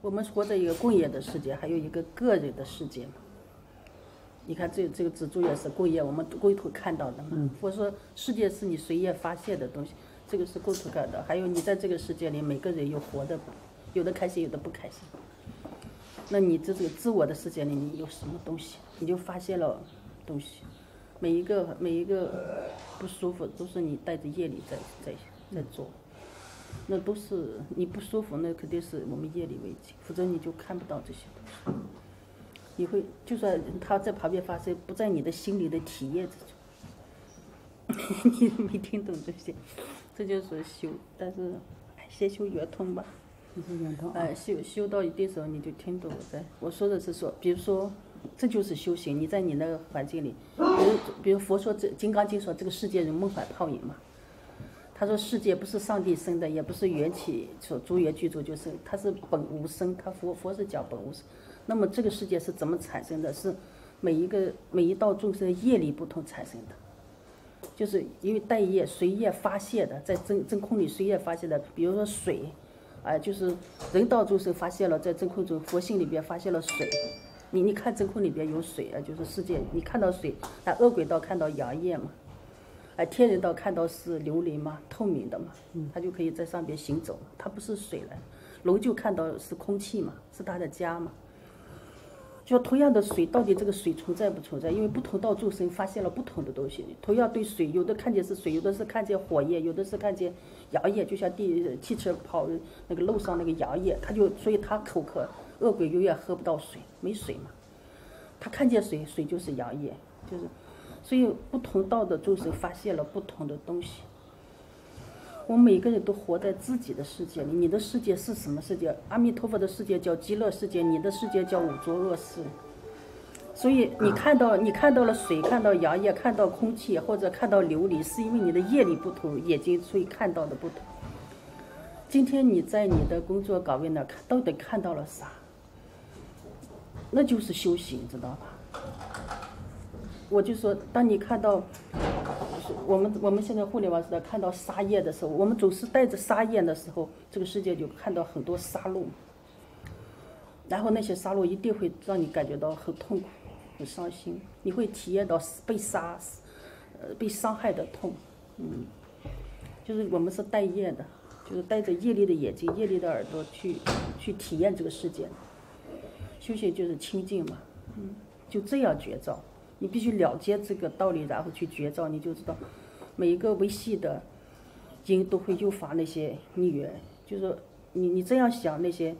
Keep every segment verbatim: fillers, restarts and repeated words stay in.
我们活在一个工业的世界，还有一个个人的世界嘛。你看这这个蜘蛛也是工业，我们构图看到的嘛。嗯、我说世界是你随意发泄的东西，这个是构图看到。还有你在这个世界里，每个人有活的，有的开心，有的不开心。那你这个自我的世界里，你有什么东西，你就发泄了东西。每一个每一个不舒服，都是你带着业力在在在做。嗯，那都是你不舒服，那肯定是我们业力为己，否则你就看不到这些东西。你会就算他在旁边发生，不在你的心里的体验之中，你没听懂这些，这就是修。但是先修圆通吧，圆通、啊。哎、呃，修修到一定时候你就听懂了。在我说的是说，比如说，这就是修行。你在你那个环境里，比如比如佛说这《金刚经》说这个世界人梦幻泡影嘛。他说：“世界不是上帝生的，也不是缘起所诸缘具足就生，它是本无生。他佛佛是讲本无生。那么这个世界是怎么产生的？是每一个每一道众生的业力不同产生的，就是因为带业随业发泄的，在真真空里随业发泄的。比如说水，啊、呃，就是人道众生发泄了，在真空中佛性里边发泄了水。你你看真空里边有水啊，就是世界，你看到水，那恶鬼道看到阳焰嘛。”哎，天人道看到是琉璃嘛，透明的嘛，他就可以在上边行走，它不是水了。龙就看到是空气嘛，是他的家嘛。就同样的水，到底这个水存在不存在？因为不同道众生发现了不同的东西，同样对水，有的看见是水，有的是看见火焰，有的是看见阳焰，就像地汽车跑那个路上那个阳焰，他就所以他口渴，恶鬼永远喝不到水，没水嘛。他看见水，水就是阳焰，就是。所以，不同道的众生发现了不同的东西。我们每个人都活在自己的世界里，你的世界是什么世界？阿弥陀佛的世界叫极乐世界，你的世界叫五浊恶世。所以，你看到你看到了水，看到阳焰，看到空气，或者看到琉璃，是因为你的业力不同，眼睛所以看到的不同。今天你在你的工作岗位那看，到底看到了啥？那就是修行，知道吧？我就说，当你看到我们我们现在互联网时代看到杀业的时候，我们总是带着杀业的时候，这个世界就看到很多杀戮，然后那些杀戮一定会让你感觉到很痛苦、很伤心，你会体验到被杀、呃被伤害的痛，嗯，就是我们是带业的，就是带着业力的眼睛、业力的耳朵去去体验这个世界，修行就是清净嘛，嗯，就这样觉照。你必须了解这个道理，然后去觉照，你就知道每一个维系的因都会诱发那些逆缘。就是说你你这样想，那些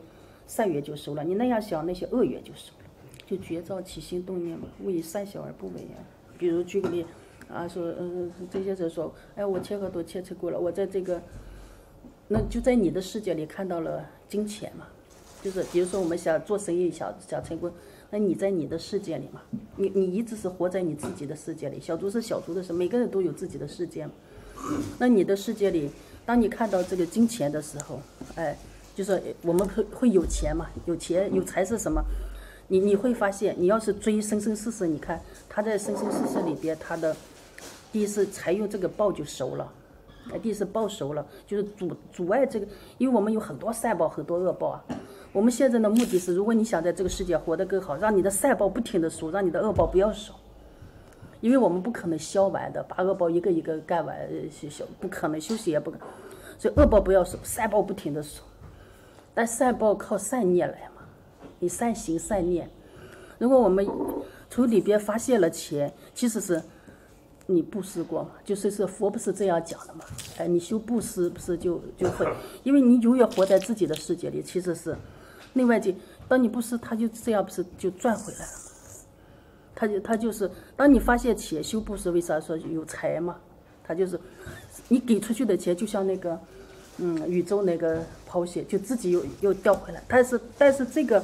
善缘就收了；你那样想，那些恶缘就收了。就觉照起心动念嘛，勿以善小而不为啊。比如举个例啊，说嗯、呃，这些人说，哎，我签合同签成功了，我在这个，那就在你的世界里看到了金钱嘛，就是比如说我们想做生意，想想成功。那你在你的世界里嘛，你你一直是活在你自己的世界里。小猪是小猪的事，每个人都有自己的世界嘛。那你的世界里，当你看到这个金钱的时候，哎，就是我们会会有钱嘛，有钱有财是什么？你你会发现，你要是追生生世世，你看他在生生世世里边，他的第一是财用这个报就熟了，第一是报熟了，就是阻阻碍这个，因为我们有很多善报，很多恶报啊。我们现在的目的是，如果你想在这个世界活得更好，让你的善报不停的熟，让你的恶报不要少，因为我们不可能消完的，把恶报一个一个干完，不可能休息也不可能，所以恶报不要少，善报不停的熟。但善报靠善念来嘛，你善行善念。如果我们从里边发泄了钱，其实是你布施过嘛，就是是佛不是这样讲的嘛，哎，你修布施不是就就会，因为你永远活在自己的世界里，其实是。另外就，当你布施，他就这样不是就赚回来了吗？他就他就是，当你发现钱修布施，为啥说有财嘛？他就是，你给出去的钱就像那个，嗯，宇宙那个抛鞋，就自己又又掉回来。但是但是这个，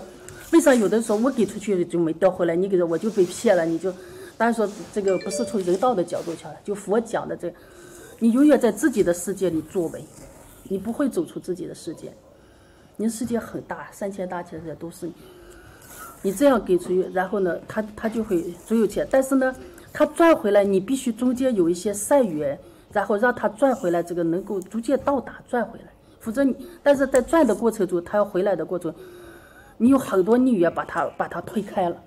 为啥有的时候我给出去就没掉回来？你给我就被骗了，你就，当然说这个不是从人道的角度讲，就佛讲的这个，你永远在自己的世界里作为，你不会走出自己的世界。你世界很大，三千大千世界都是你。你这样给出去，然后呢，他他就会总有钱。但是呢，他赚回来，你必须中间有一些善缘，然后让他赚回来，这个能够逐渐到达赚回来。否则你，但是在赚的过程中，他要回来的过程，你有很多孽缘把他把他推开了，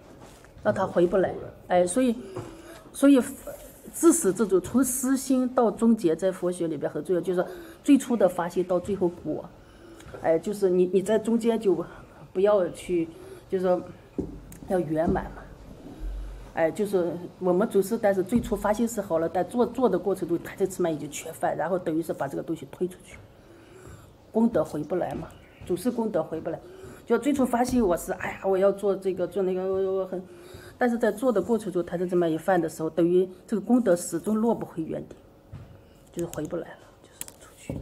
让他回不来。哎，所以，所以自始至终，从私心到终结，在佛学里边很重要，就是最初的发心到最后果。哎，就是你你在中间就不要去，就是说要圆满嘛。 哎，就是我们总是，但是最初发心是好了，但做做的过程中，他这次嘛已经缺乏，然后等于是把这个东西推出去，功德回不来嘛，总是功德回不来。就最初发心我是，哎呀，我要做这个做那个，我很，但是在做的过程中，他这么一犯的时候，等于这个功德始终落不回原点，就是回不来了，就是出去。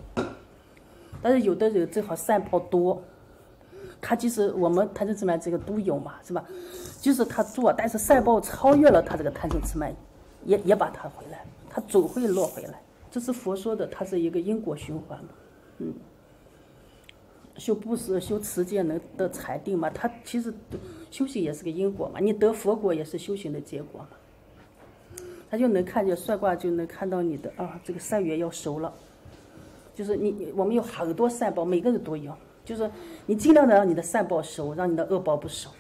但是有的人正好善报多。 他即使我们贪嗔痴慢这个都有嘛，是吧？即使他做，但是善报超越了他这个贪嗔痴慢，也也把他回来，他总会落回来。这是佛说的，它是一个因果循环嘛。嗯，修布施、修持戒能得禅定嘛？他其实修行也是个因果嘛，你得佛果也是修行的结果嘛。他就能看见算卦，就能看到你的啊，这个善缘要熟了，就是你我们有很多善报，每个人都有。 就是你尽量的让你的善报熟，让你的恶报不熟。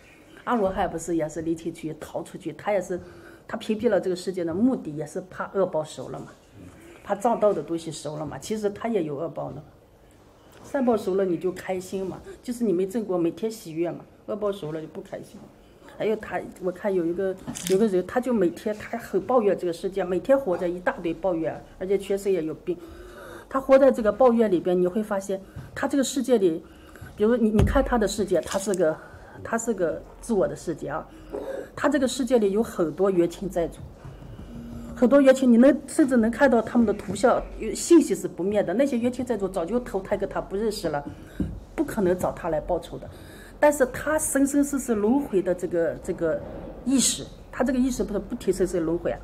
阿罗汉不是也是离弃去逃出去，他也是，他屏蔽了这个世界的目的也是怕恶报熟了嘛，怕障道的东西熟了嘛。其实他也有恶报的，善报熟了你就开心嘛，就是你没正果每天喜悦嘛，恶报熟了就不开心。还有他，我看有一个有个人，他就每天他很抱怨这个世界，每天活着一大堆抱怨，而且全身也有病。他活在这个抱怨里边，你会发现他这个世界里。 比如你，你看他的世界，他是个，他是个自我的世界啊。他这个世界里有很多冤亲债主，很多冤亲，你能甚至能看到他们的图像，信息是不灭的。那些冤亲债主早就投胎跟他不认识了，不可能找他来报仇的。但是他生生世世轮回的这个这个意识，他这个意识不是不提生生轮回啊，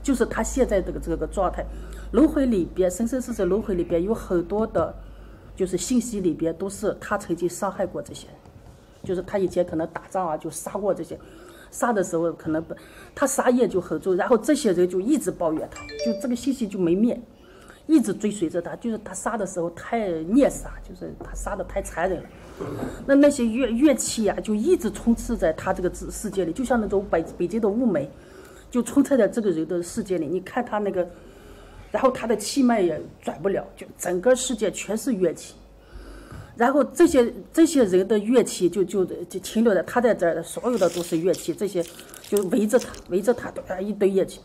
就是他现在这个这个状态，轮回里边，生生世世轮回里边有很多的。 就是信息里边都是他曾经伤害过这些人，就是他以前可能打仗啊就杀过这些，杀的时候可能他杀业就很重，然后这些人就一直抱怨他，就这个信息就没灭，一直追随着他。就是他杀的时候太虐杀，就是他杀的太残忍了。那那些乐乐器啊，就一直充斥在他这个世界里，就像那种北北京的雾霾，就充斥在这个人的世界里。你看他那个。 然后他的气脉也转不了，就整个世界全是怨气。然后这些这些人的怨气就就就停留在他在这儿，所有的都是怨气，这些就围着他，围着他一堆怨气。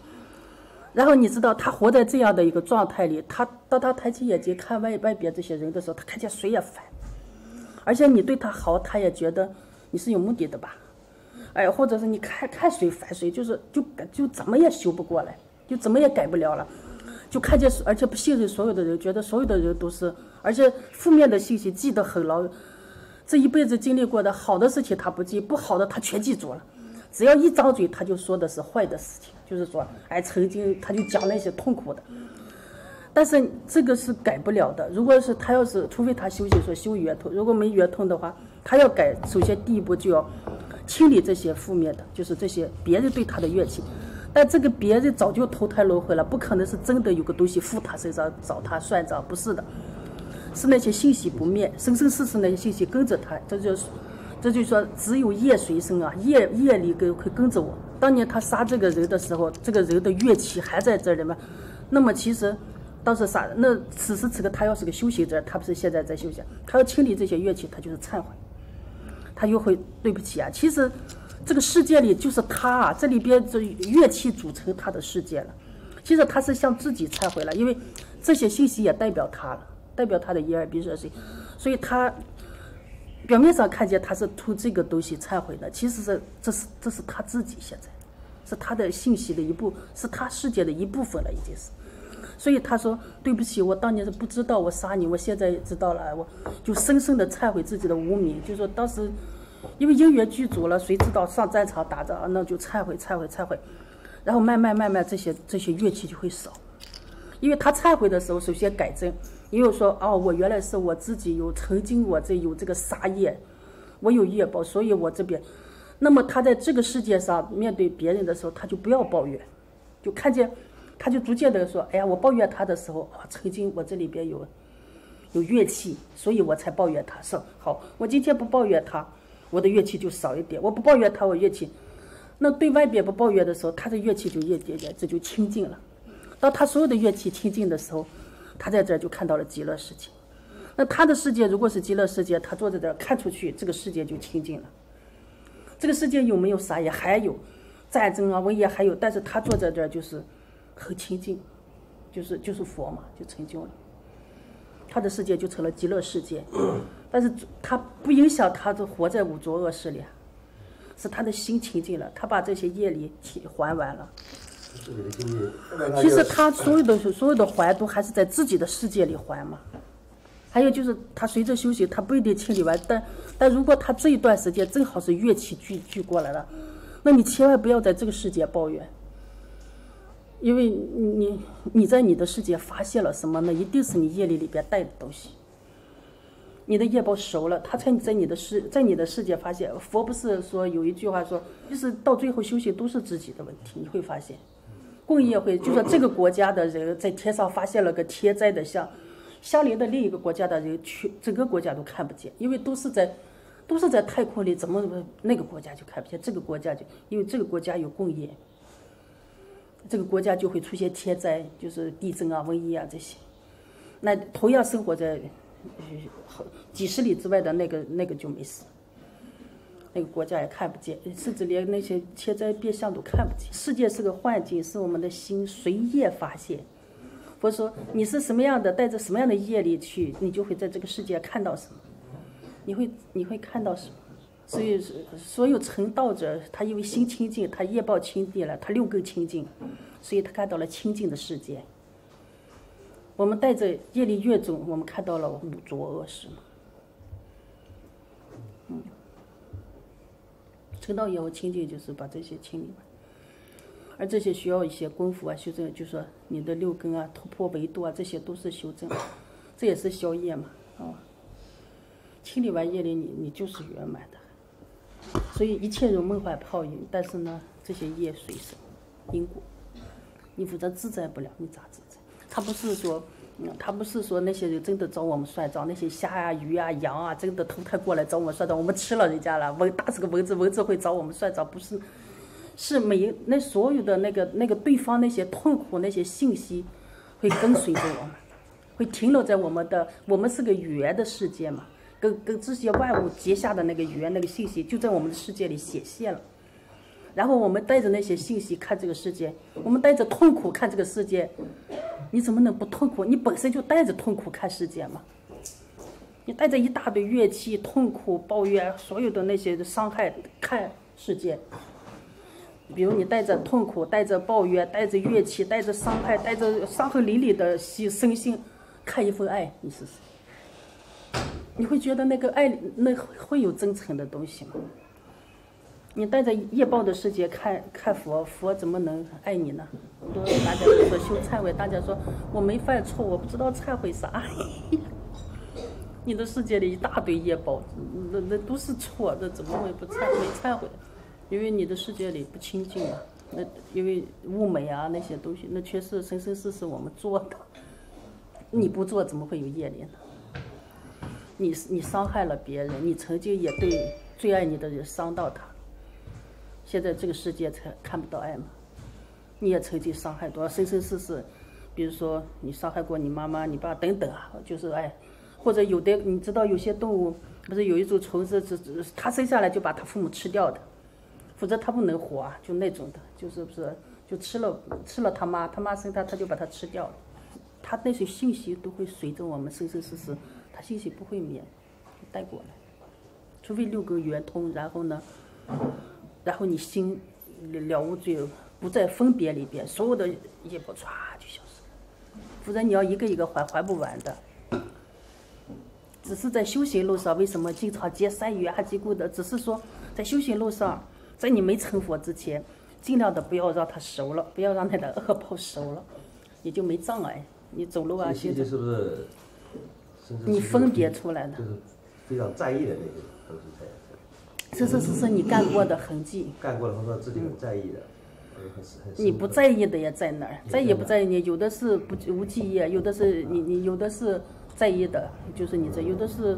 然后你知道他活在这样的一个状态里，他当他抬起眼睛看外外边这些人的时候，他看见谁也烦，而且你对他好，他也觉得你是有目的的吧？哎，或者是你看看谁烦谁，就是就就怎么也修不过来，就怎么也改不了了。 就看见，而且不信任所有的人，觉得所有的人都是，而且负面的信息记得很牢。这一辈子经历过的好的事情他不记，不好的他全记住了。只要一张嘴，他就说的是坏的事情，就是说，哎，曾经他就讲那些痛苦的。但是这个是改不了的。如果是他要是，除非他修行说修圆通，如果没圆通的话，他要改，首先第一步就要清理这些负面的，就是这些别人对他的怨气。 但这个别人早就投胎轮回了，不可能是真的有个东西附他身上找他算账，不是的，是那些信息不灭，生生世世那些信息跟着他，这就是，这就是说只有业随身啊，业业力跟会跟着我。当年他杀这个人的时候，这个人的怨气还在这里嘛，那么其实当时杀那此时此刻他要是个修行者，他不是现在在修行，他要清理这些怨气，他就是忏悔，他又会对不起啊，其实。 这个世界里就是他、啊，这里边这乐器组成他的世界了。其实他是向自己忏悔了，因为这些信息也代表他了，代表他的眼耳鼻舌身，所以他表面上看见他是图这个东西忏悔的，其实是这是这是他自己现在，是他的信息的一部，是他世界的一部分了，已经是。所以他说对不起，我当年是不知道我杀你，我现在知道了，我就深深的忏悔自己的无名，就说当时。 因为因缘具足了，谁知道上战场打仗，那就忏悔、忏悔、忏悔，然后慢慢、慢慢，这些这些怨气就会少。因为他忏悔的时候，首先改正，也有说哦，我原来是我自己有曾经我这有这个杀业，我有业报，所以我这边。那么他在这个世界上面对别人的时候，他就不要抱怨，就看见，他就逐渐的说，哎呀，我抱怨他的时候啊、哦，曾经我这里边有有怨气，所以我才抱怨他。是好，我今天不抱怨他。我的乐器就少一点。我不抱怨他，我乐器，那对外边不抱怨的时候，他的乐器就越叠越，这就清净了。当他所有的乐器清净的时候，他在这儿就看到了极乐世界。那他的世界如果是极乐世界，他坐在这儿看出去，这个世界就清净了。这个世界有没有啥？也还有战争啊，瘟疫还有，但是他坐在这儿就是很清净，就是就是佛嘛，就成就了。他的世界就成了极乐世界，但是他不影响他的活在五浊恶世里，是他的心清净了，他把这些业力还完了。其实他所有的所有的还都还是在自己的世界里还嘛。还有就是他随着修行，他不一定清理完，但但如果他这一段时间正好是乐器聚聚过来了，那你千万不要在这个世界抱怨，因为你你在你的世界发现了什么呢？一定是你业力里边带的东西。你的业报熟了，他才在你的世在你的世界发现。佛不是说有一句话说，就是到最后修行都是自己的问题，你会发现，共业会就说这个国家的人在天上发现了个天灾的像。相邻的另一个国家的人，去整个国家都看不见，因为都是在，都是在太空里，怎么那个国家就看不见，这个国家就因为这个国家有共业，这个国家就会出现天灾，就是地震啊、瘟疫啊这些。那同样生活在几十里之外的那个那个就没事，那个国家也看不见，甚至连那些天灾变相都看不见。世界是个幻境，是我们的心随业发现。佛说你是什么样的，带着什么样的业力去，你就会在这个世界看到什么，你会你会看到什么。所以所有成道者，他因为心清净，他业报清净了，他六根清净，所以他看到了清净的世界。我们带着业力越重，我们看到了五浊恶世嘛。嗯，成道以后清净就是把这些清理完。而这些需要一些功夫啊，修正，就是说你的六根啊、突破维度啊，这些都是修正，这也是消业嘛，啊、哦，清理完业力，你你就是圆满的。所以一切如梦幻泡影，但是呢，这些业随身因果，你否则自在不了，你咋自在？他不是说，嗯，他不是说那些人真的找我们算账，那些虾啊、鱼啊、羊啊，真的投胎过来找我们算账，我们吃了人家了，蚊打死个蚊子，蚊子会找我们算账，不是。是每一那所有的那个那个对方那些痛苦那些信息，会跟随着我们，会停留在我们的我们是个缘的世界嘛，跟跟这些万物结下的那个缘那个信息就在我们的世界里显现了，然后我们带着那些信息看这个世界，我们带着痛苦看这个世界，你怎么能不痛苦？你本身就带着痛苦看世界嘛，你带着一大堆怨气、痛苦、抱怨，所有的那些伤害看世界。比如你带着痛苦，带着抱怨，带着怨气，带着伤害，带着伤痕累累的心身心，看一份爱，你试试，你会觉得那个爱那会有真诚的东西吗？你带着业报的世界看看佛，佛怎么能爱你呢？多大家都说修忏悔，大家说我没犯错，我不知道忏悔啥。你的世界里一大堆业报，那那都是错的，怎么会不忏没忏悔？因为你的世界里不清净啊，那因为物美啊那些东西，那全是生生世世我们做的，你不做怎么会有业力呢？你你伤害了别人，你曾经也对最爱你的人伤到他，现在这个世界才看不到爱嘛。你也曾经伤害多少生生世世，比如说你伤害过你妈妈、你爸等等啊，就是爱，或者有的你知道有些动物不是有一种虫子，它生下来就把它父母吃掉的。否则他不能活啊，就那种的，就是不是就吃了吃了他妈，他妈生他，他就把他吃掉了。他那些信息都会随着我们生生世世，他信息不会灭，就带过来。除非六根圆通，然后呢，然后你心了无罪，不在分别里边，所有的业报唰就消失了。否则你要一个一个还，还不完的。只是在修行路上，为什么经常结善缘啊、结果的？只是说在修行路上。在你没成佛之前，尽量的不要让它熟了，不要让它的恶报熟了，你就没障碍。你走路啊，现在是不是？你分别出来的。就是非常在意的那个，都是在意。是是是是，你干过的痕迹。干过的，或者自己很在意的，你不在意的也在那儿，在也不在意你，有的是不无记忆，有的是你你有的是在意的，就是你这有的是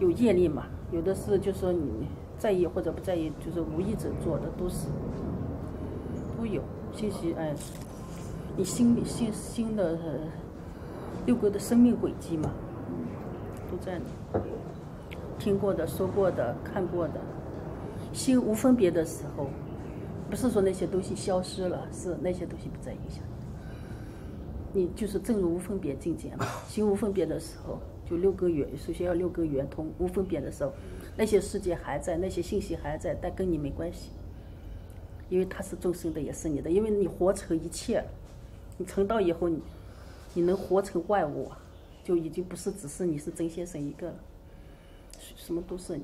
有业力嘛，有的是就是你。在意或者不在意，就是无意者做的都是都有信息。哎，你新新新的、呃、六个的生命轨迹嘛，嗯、都在呢。听过的、说过的、看过的，心无分别的时候，不是说那些东西消失了，是那些东西不再影响你。你就是正如无分别境界嘛，心无分别的时候。 就六个圆，首先要六个圆通，无分别的时候，那些世界还在，那些信息还在，但跟你没关系，因为它是众生的，也是你的，因为你活成一切，你成道以后你，你能活成万物，就已经不是只是你是真先生一个了，什么都是你，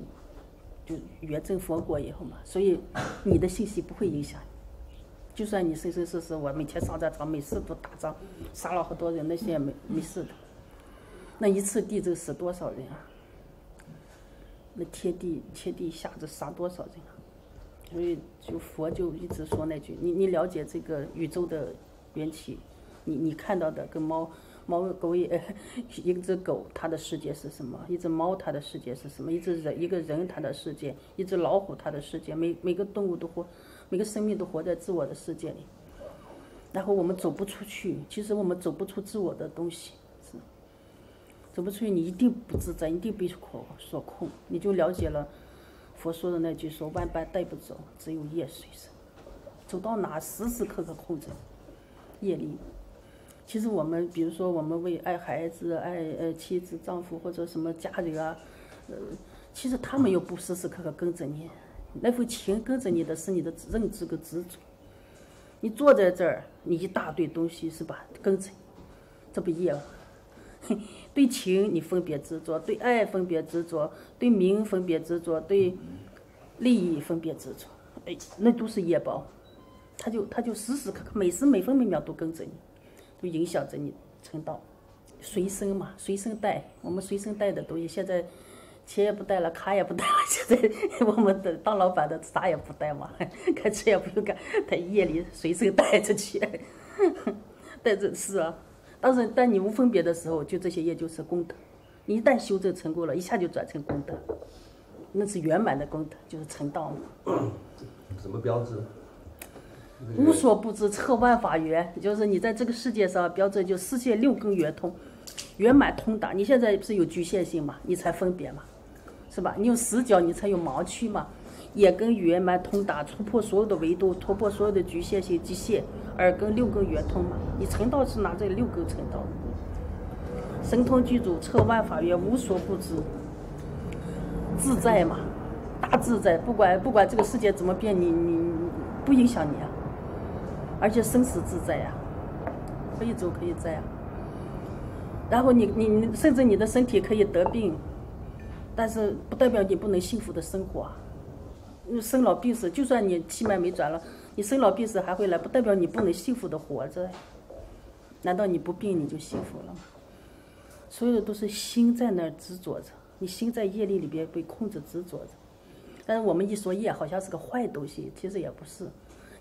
就圆证佛果以后嘛，所以你的信息不会影响你，就算你生生世世我每天上战场，每次都打仗，杀了好多人，那些也没没事的。 那一次地震死多少人啊？那天地天地一下子杀多少人啊？所以就佛就一直说那句：你你了解这个宇宙的缘起，你你看到的跟猫猫狗也、呃、一只狗它的世界是什么？一只猫它的世界是什么？一只人一个人它的世界，一只老虎它的世界，每每个动物都活，每个生命都活在自我的世界里。然后我们走不出去，其实我们走不出自我的东西。 走不出去，你一定不自在，一定被所控，你就了解了佛说的那句说：“万般带不走，只有业随身。”走到哪，时时刻刻控制业力。其实我们，比如说我们为爱孩子、爱呃妻子、丈夫或者什么家人啊，呃，其实他们又不时时刻刻跟着你，那份情跟着你的是你的认知跟执着。你坐在这儿，你一大堆东西是吧？跟着你，这不业了。 对情你分别执着，对爱分别执着，对名分别执着，对利益分别执着，哎，那都是业报，他就他就时时刻刻每时每分每秒都跟着你，都影响着你成道。随身嘛，随身带，我们随身带的东西，现在钱也不带了，卡也不带了，现在我们的当老板的啥也不带嘛，开车也不用干，他夜里随身带着去，带着是啊。 当然，但你无分别的时候，就这些业就是功德。你一旦修正成功了，一下就转成功德，那是圆满的功德，就是成道嘛。什么标志？无所不知，彻万法圆，就是你在这个世界上标志，就世界六根圆通，圆满通达。你现在不是有局限性嘛？你才分别嘛，是吧？你有死角，你才有盲区嘛。眼根圆满通达，突破所有的维度，突破所有的局限性、极限。 耳根六根圆通嘛，你成道是拿这六根成道，神通具足，彻万法圆，无所不知，自在嘛，大自在，不管不管这个世界怎么变，你你不影响你啊，而且生死自在呀、啊，可以走可以在啊，然后你你你甚至你的身体可以得病，但是不代表你不能幸福的生活啊，生老病死，就算你气脉没转了。 你生老病死还会来，不代表你不能幸福的活着。难道你不病你就幸福了吗？所有的都是心在那儿执着着，你心在业力里边被控制执着着。但是我们一说业，好像是个坏东西，其实也不是。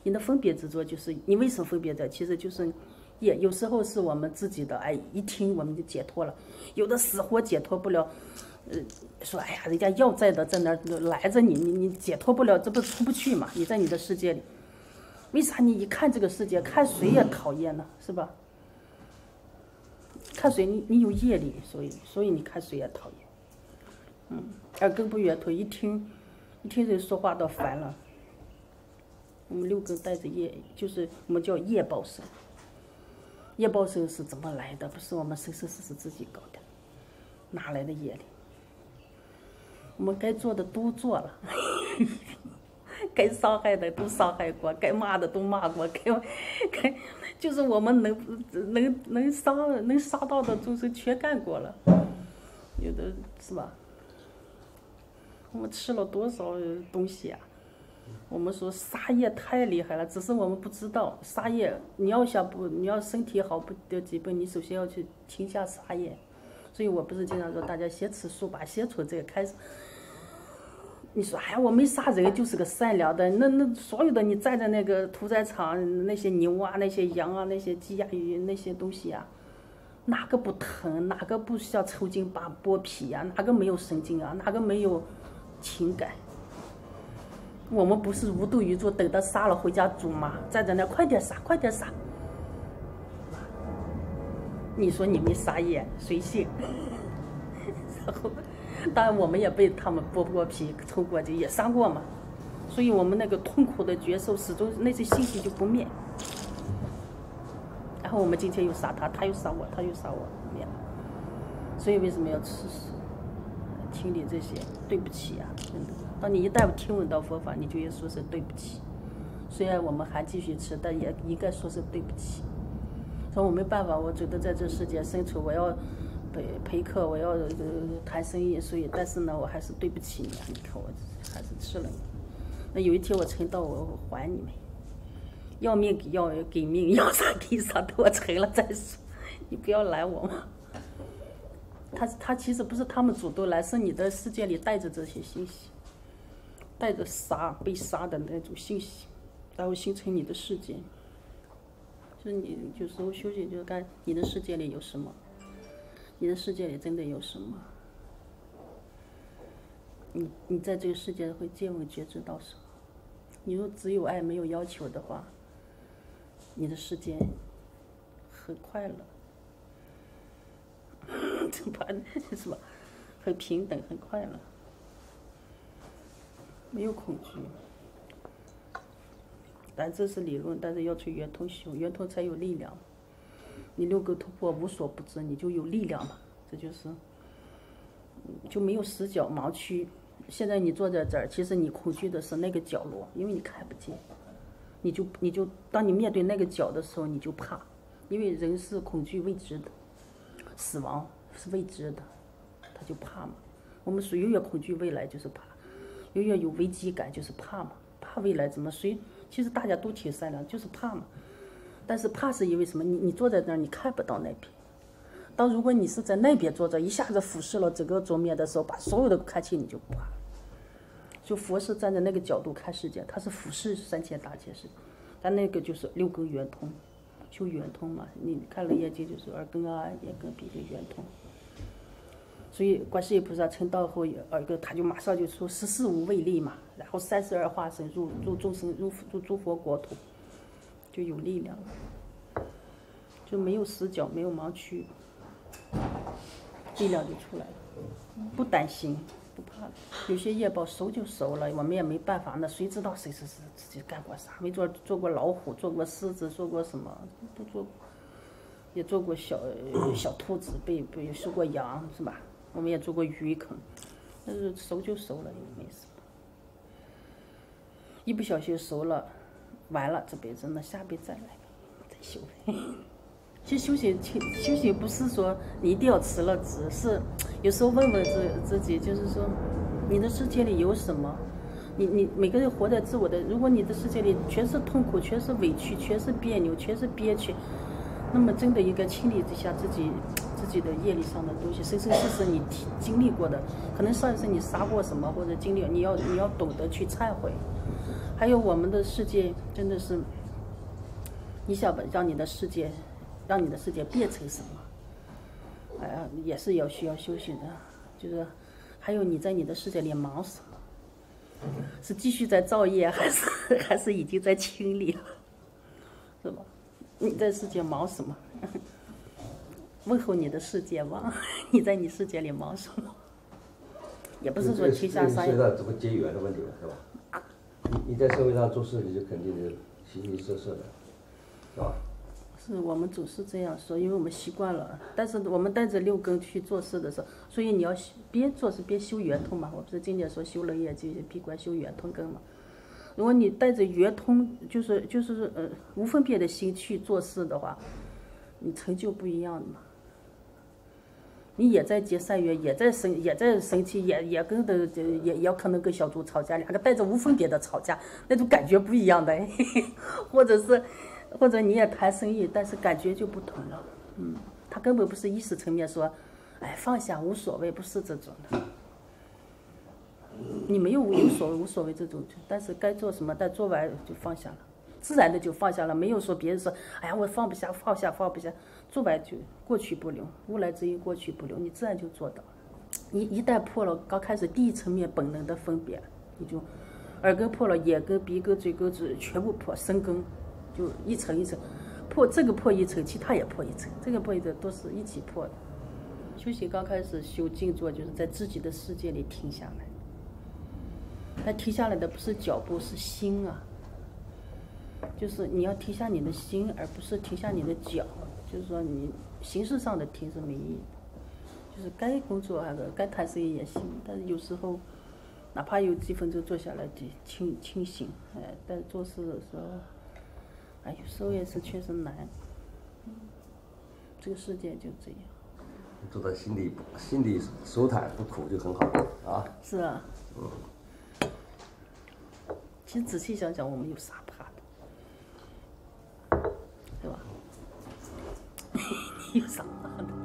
你的分别执着就是你为什么分别在，其实就是业。有时候是我们自己的，哎，一听我们就解脱了；有的死活解脱不了，呃，说哎呀，人家要债的在那儿来着你，你你解脱不了，这不出不去嘛？你在你的世界里。 为啥你一看这个世界，看谁也讨厌呢？是吧？看谁你你有业力，所以所以你看谁也讨厌。嗯，耳根不圆通，一听一听人说话倒烦了。我们六根带着业，就是我们叫业报身。业报身是怎么来的？不是我们生生世世自己搞的，哪来的业力？我们该做的都做了。该伤害的都伤害过，该骂的都骂过，该该就是我们能能能伤能杀到的，就是全干过了，有的是吧？我们吃了多少东西啊？我们说杀业太厉害了，只是我们不知道杀业。你要想不，你要身体好不得疾病，你首先要去停下杀业。所以我不是经常说大家先吃素吧，先从这个开始。 你说哎，我没杀人，就是个善良的。那那所有的你站在那个屠宰场，那些牛啊、那些羊啊、那些鸡鸭鱼那些东西啊，哪个不疼？哪个不像抽筋扒剥皮啊？哪个没有神经啊？哪个没有情感？我们不是无动于衷，等到杀了回家煮吗？站在那快点杀，快点杀！你说你没傻眼，谁信？然后，当然我们也被他们剥剥皮、抽过筋，也杀过嘛。所以我们那个痛苦的觉受，始终那些信息就不灭。然后我们今天又杀他，他又杀我，他又杀我，灭了。所以为什么要吃素？听你这些，对不起啊，真的。 当你一旦听闻到佛法，你就要说声对不起。虽然我们还继续吃，但也应该说声对不起。所以我没办法，我觉得在这世界生存，我要陪陪客，我要、呃、谈生意，所以但是呢，我还是对不起你。你看我还是吃了。那有一天我成道，我还你们。要命给要给命，要啥给啥，等我成了再说。你不要拦我嘛。他他其实不是他们主动来，是你的世界里带着这些信息。 带着杀被杀的那种信息，然后形成你的世界。所以你有时候修行就看你的世界里有什么，你的世界里真的有什么？你你在这个世界会见闻觉知到什么？你若只有爱没有要求的话，你的世界很快乐，这把是吧？很平等，很快乐。 没有恐惧，但这是理论，但是要去圆通修，圆通才有力量。你六个突破无所不知，你就有力量嘛。这就是就没有死角盲区。现在你坐在这儿，其实你恐惧的是那个角落，因为你看不见，你就你就当你面对那个角的时候，你就怕，因为人是恐惧未知的，死亡是未知的，他就怕嘛。我们属于越恐惧未来，就是怕。 就越有危机感，就是怕嘛，怕未来怎么谁？其实大家都挺善良，就是怕嘛。但是怕是因为什么？你你坐在那儿，你看不到那边。当如果你是在那边坐着，一下子俯视了整个桌面的时候，把所有的看清，你就怕。就佛是站在那个角度看世界，他是俯视三千大千世界，但那个就是六根圆通，修圆通嘛。你看了眼睛就是耳根啊，眼根鼻根圆通。 所以观世音菩萨成道后，耳根他就马上就说十四无畏力嘛，然后三十二化身入入众生入入诸佛国土，就有力量了，就没有死角，没有盲区，力量就出来了，不担心，不怕了。有些业报熟就熟了，我们也没办法，那谁知道谁是是自己干过啥？没做做过老虎，做过狮子，做过什么都做过，也做过小小兔子，被被收过羊是吧？ 我们也做过鱼坑，但是熟就熟了，也没什么。一不小心熟了，完了这辈子，那下辈子再来，再修。其实修行，修行不是说你一定要辞了职，是有时候问问自自己，就是说，你的世界里有什么？你你每个人活在自我的，如果你的世界里全是痛苦，全是委屈，全是别扭，全是憋屈，那么真的应该清理一下自己。 自己的业力上的东西，生生世世你经历过的，可能上一次你杀过什么，或者经历，你要你要懂得去忏悔。还有我们的世界真的是，你想让你的世界，让你的世界变成什么？哎呀，也是要需要修行的，就是还有你在你的世界里忙什么？是继续在造业，还是还是已经在清理了？是吧？你在世界忙什么？问候你的世界吧，你在你世界里忙什么？也不是说天下三业。怎么结缘的问题了，是吧？你你在社会上做事，你就肯定是形形色色的，是吧？是我们总是这样说，因为我们习惯了。但是我们带着六根去做事的时候，所以你要边做事边修圆通嘛。我不是今年说修楞严经闭关修圆通根嘛？如果你带着圆通，就是就是呃无分别的心去做事的话，你成就不一样的嘛。 你也在结善缘，也在生，也在生气，也也跟的，也也可能跟小猪吵架，两个带着无分别的吵架，那种感觉不一样的，嘿嘿或者是，或者你也谈生意，但是感觉就不同了。嗯，他根本不是意识层面说，哎，放下无所谓，不是这种的。你没有无所谓无所谓这种，但是该做什么，但做完就放下了，自然的就放下了，没有说别人说，哎呀，我放不下，放下，放不下。 做完就过去不留，无来之因过去不留，你自然就做到了。一一旦破了刚开始第一层面本能的分别，你就耳根破了，眼根、鼻根、嘴根子全部破，生根就一层一层破，这个破一层，其他也破一层，这个破一层都是一起破的。修行刚开始修静坐，就是在自己的世界里停下来。但停下来的不是脚步，是心啊。就是你要停下你的心，而不是停下你的脚。就是说，你形式上的停是没意义的，就是该工作还是该谈生意也行，但是有时候哪怕有几分钟坐下来就清清醒，哎，但做事的时候，哎，有时候也是确实难。嗯，这个世界就这样。做到心里心里舒坦不苦就很好啊。是啊。嗯。其实仔细想想，我们有啥怕的，对吧？有啥怕的？